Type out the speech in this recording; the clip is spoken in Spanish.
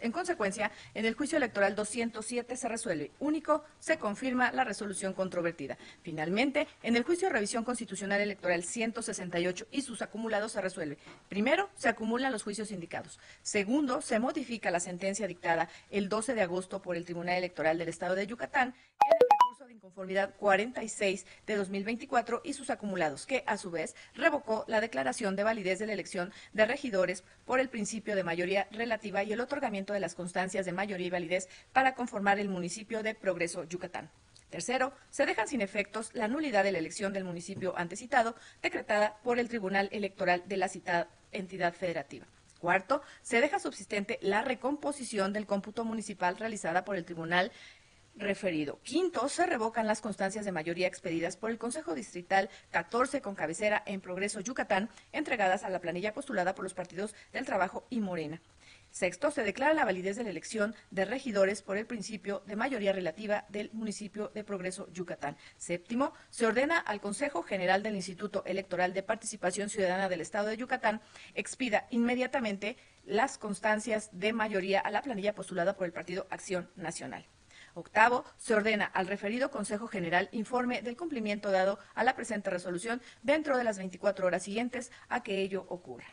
En consecuencia, en el juicio electoral 207 se resuelve único, se confirma la resolución controvertida. Finalmente, en el juicio de revisión constitucional electoral 168 y sus acumulados se resuelve. Primero, se acumulan los juicios indicados. Segundo, se modifica la sentencia dictada el 12 de agosto por el Tribunal Electoral del Estado de Yucatán en el recurso de inconformidad 46 de 2024 y sus acumulados, que a su vez revocó la declaración de validez de la elección de regidores por el principio de mayoría relativa y el otorgamiento de las constancias de mayoría y validez para conformar el municipio de Progreso, Yucatán. Tercero, se dejan sin efectos la nulidad de la elección del municipio antecitado, decretada por el Tribunal Electoral de la citada entidad federativa. Cuarto, se deja subsistente la recomposición del cómputo municipal realizada por el Tribunal referido. Quinto, se revocan las constancias de mayoría expedidas por el Consejo Distrital 14 con cabecera en Progreso, Yucatán, entregadas a la planilla postulada por los partidos del Trabajo y Morena. Sexto, se declara la validez de la elección de regidores por el principio de mayoría relativa del municipio de Progreso, Yucatán. Séptimo, se ordena al Consejo General del Instituto Electoral de Participación Ciudadana del Estado de Yucatán expida inmediatamente las constancias de mayoría a la planilla postulada por el Partido Acción Nacional. Octavo, se ordena al referido Consejo General informe del cumplimiento dado a la presente resolución dentro de las 24 horas siguientes a que ello ocurra.